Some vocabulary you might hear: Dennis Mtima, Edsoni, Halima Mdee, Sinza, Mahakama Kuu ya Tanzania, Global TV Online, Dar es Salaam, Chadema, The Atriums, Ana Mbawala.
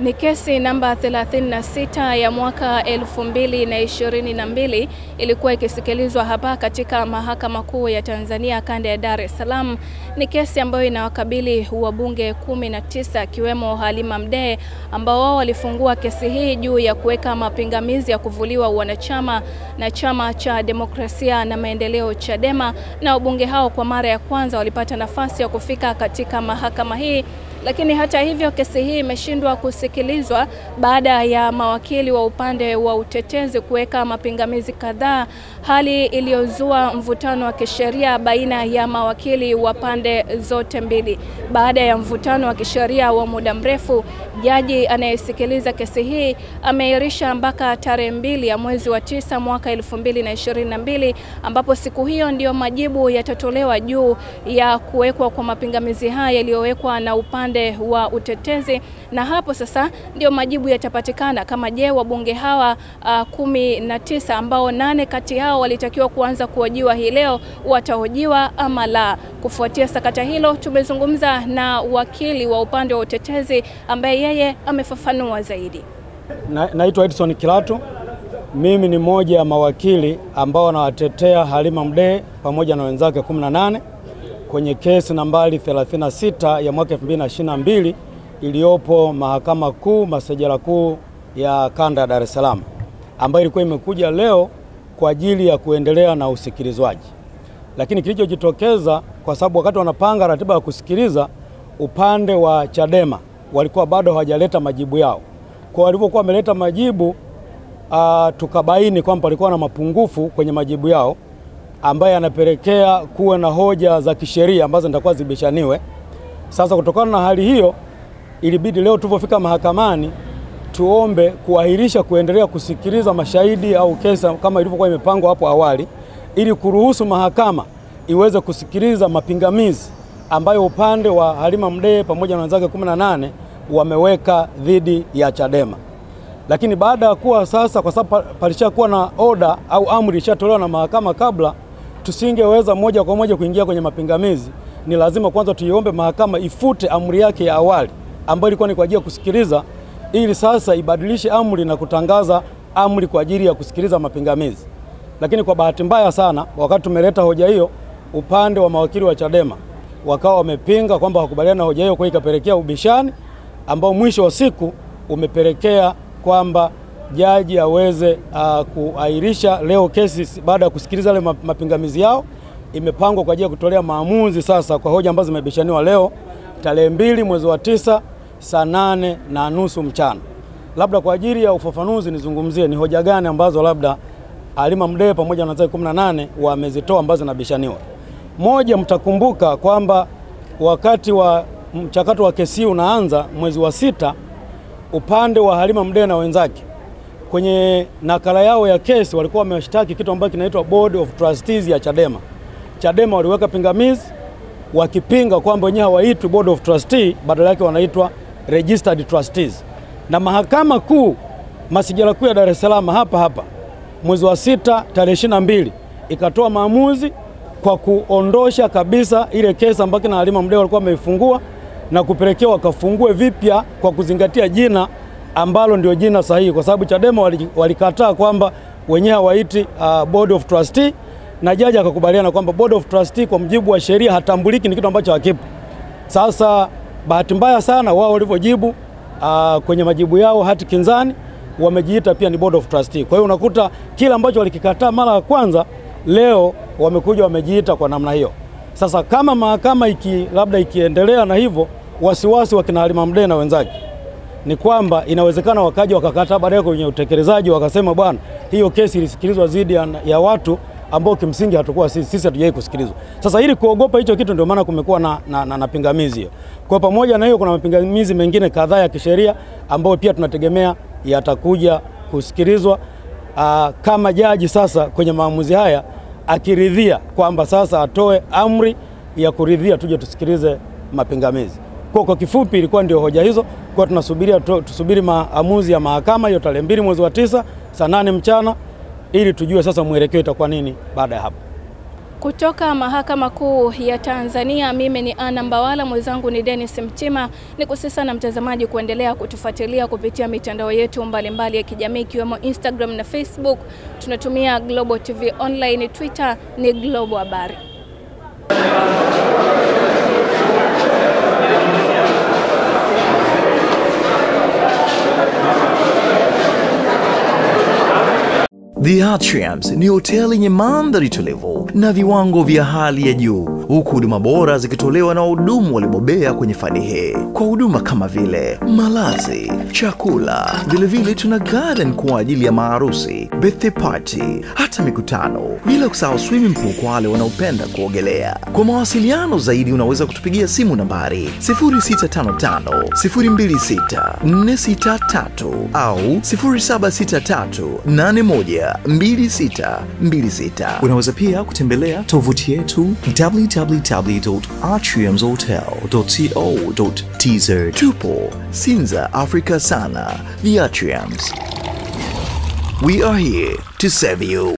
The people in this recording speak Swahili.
Ni kesi namba 36 ya mwaka 2022 ilikuwa ikisikilizwa hapa katika Mahakama Kuu ya Tanzania kanda ya Dar es Salaam. Ni kesi ambayo inawakabili wabunge 19 akiwemo Halima Mdee ambao wao walifungua kesi hii juu ya kuweka mapingamizi ya kuvuliwa wanachama na chama cha demokrasia na maendeleo Chadema, na wabunge hao kwa mara ya kwanza walipata nafasi ya kufika katika mahakama hii. Lakini hata hivyo kesi hii imeshindwa kusikilizwa baada ya mawakili wa upande wa utetezi kuweka mapingamizi kadhaa, hali iliyozua mvutano wa kisheria baina ya mawakili wa pande zote mbili. Baada ya mvutano wa kisheria wa muda mrefu, jaji anayesikiliza kesi hii ameirisha mpaka tarehe 2 ya mwezi wa 9 mwaka 2022, ambapo siku hiyo ndio majibu yatatolewa juu ya kuwekwa kwa mapingamizi haya yaliyowekwa na upande wa utetezi, na hapo sasa ndio majibu yatapatikana kama je wabunge hawa 19 ambao 8 kati hao walitakiwa kuanza kuhojiwa hii leo watahojiwa ama la. Kufuatia sakata hilo tumezungumza na wakili wa upande wa utetezi ambaye yeye amefafanua zaidi. Naitwa Edsoni Kilato. Mimi ni mmoja ya mawakili ambao wanawatetea Halima Mdee pamoja na wenzake 18 kwenye kesi nambari 36 ya mwaka 2022 iliyopo Mahakama Kuu Masjala Kuu ya Kanda ya Dar es Salaam, ambayo ilikuwa imekuja leo kwa ajili ya kuendelea na usikilizwaji. Lakini kilichojitokeza, kwa sababu wakati wanapanga ratiba ya kusikiliza, upande wa Chadema walikuwa bado hawajaleta majibu yao. Kwa walivyokuwa wameleta majibu, tukabaini kwamba walikuwa na mapungufu kwenye majibu yao ambaye yanapelekea kuwa na hoja za kisheria ambazo nitakuwa zibishaniwe. Sasa kutokana na hali hiyo, ilibidi leo tulipofika mahakamani tuombe kuahirisha kuendelea kusikiliza mashahidi au kesi kama ilivyokuwa imepangwa hapo awali, ili kuruhusu mahakama iweze kusikiliza mapingamizi ambayo upande wa Halima Mdee pamoja na wenzake 18 wameweka dhidi ya Chadema. Lakini baada ya kuwa sasa, kwa sababu palishakuwa na order au amri ishatolewa na mahakama kabla, tusingeweza moja kwa moja kuingia kwenye mapingamizi. Ni lazima kwanza tuiombe mahakama ifute amri yake ya awali ambayo ilikuwa ni kwa ajili ya kusikiliza, ili sasa ibadilishe amri na kutangaza amri kwa ajili ya kusikiliza mapingamizi. Lakini kwa bahati mbaya sana, wakati tumeleta hoja hiyo, upande wa mawakili wa Chadema wakawa wamepinga kwamba hawakubaliana na hoja hiyo, kwa ikapelekea ubishani ambao mwisho wa siku umepelekea kwamba jaji aweze kuahirisha leo kesi baada ya kusikiliza ile mapingamizi yao. Imepangwa kwa ajili ya kutolea maamuzi sasa kwa hoja ambazo zimebishaniwa leo tarehe 2 mwezi wa 9 saa 8:30 mchana. Labda kwa ajili ya ufafanuzi nizungumzie ni hoja gani ambazo labda Halima Mdee pamoja na wenzake 18 wamezitoa ambazo zinabishaniwa. Moja, mtakumbuka kwamba wakati wa mchakato wa kesi unaanza mwezi wa 6, upande wa Halima Mdee na wenzake kwenye nakala yao ya kesi walikuwa wamewashtaki kitu ambacho kinaitwa Board of Trustees ya Chadema. Chadema waliweka pingamizi wakipinga kwamba wenyewe hawaitwi Board of Trustees, badala yake wanaitwa Registered Trustees. Na Mahakama Kuu Masjala Kuu ya Dar es Salaam hapa mwezi wa 6 tarehe 22 ikatoa maamuzi kwa kuondosha kabisa ile kesi ambayo na Halima Mdee walikuwa wameifungua na kupelekea wakafungue vipya kwa kuzingatia jina ambalo ndio jina sahihi, kwa sababu Chadema walikataa kwamba wenyewe hawaiti Board of Trustee, na jaji akakubaliana kwamba Board of Trustee kwa mjibu wa sheria hatambuliki, ni kitu ambacho hakipo. Sasa bahati mbaya sana wao walivyojibu kwenye majibu yao hati kinzani wamejiita pia ni Board of Trustee. Kwa hiyo unakuta kila ambacho walikikataa mara ya kwanza leo wamekuja wamejiita kwa namna hiyo. Sasa kama mahakama labda ikiendelea na hivyo, wasiwasi wa kina Halima Mdee na wenzake ni kwamba inawezekana wakaji wakakataa baadaye kwenye utekelezaji wakasema bwana hiyo kesi ilisikilizwa zidi ya watu ambao kimsingi hatakuwa sisi hatujai kusikilizwa. Sasa ili kuogopa hicho kitu ndio maana kumekuwa na pingamizi hiyo. Kwa pamoja na hiyo kuna mapingamizi mengine kadhaa ya kisheria ambayo pia tunategemea yatakuja kusikilizwa kama jaji sasa kwenye maamuzi haya akiridhia kwamba sasa atoe amri ya kuridhia tuje tusikilize mapingamizi. Kwa kifupi ilikuwa ndio hoja hizo. Kwa tunasubiria tusubiri maamuzi ya mahakama hiyo tarehe 2 mwezi wa 9 saa 8 mchana ili tujue sasa mwelekeo itakuwa nini baada ya hapo. Kutoka Mahakama Kuu ya Tanzania, mimi ni Ana Mbawala, mwenzangu ni Dennis Mtima. Nikusihi sana mtazamaji kuendelea kutufuatilia kupitia mitandao yetu mbalimbali ya kijamii ikiwemo Instagram na Facebook. Tunatumia Global TV Online, Twitter ni Global Habari. The Atriums ni hoteli yenye mandhari tulivu na viwango vya hali ya juu, huku huduma bora zikitolewa na wahudumu walibobea kwenye fani hii. Kwa huduma kama vile malazi, chakula, vile tuna garden kwa ajili ya maharusi, birthday party, hata mikutano, bila kusahau swimming pool kwa wale wanaopenda kuogelea. Kwa mawasiliano zaidi unaweza kutupigia simu nambari 0655 026 463 au 0763 81 2626. Unaweza pia kutembelea tovuti yetu www.atriumshotel.co.tz. Tupo Sinza, Africa sana. The Atriums. We are here to serve you.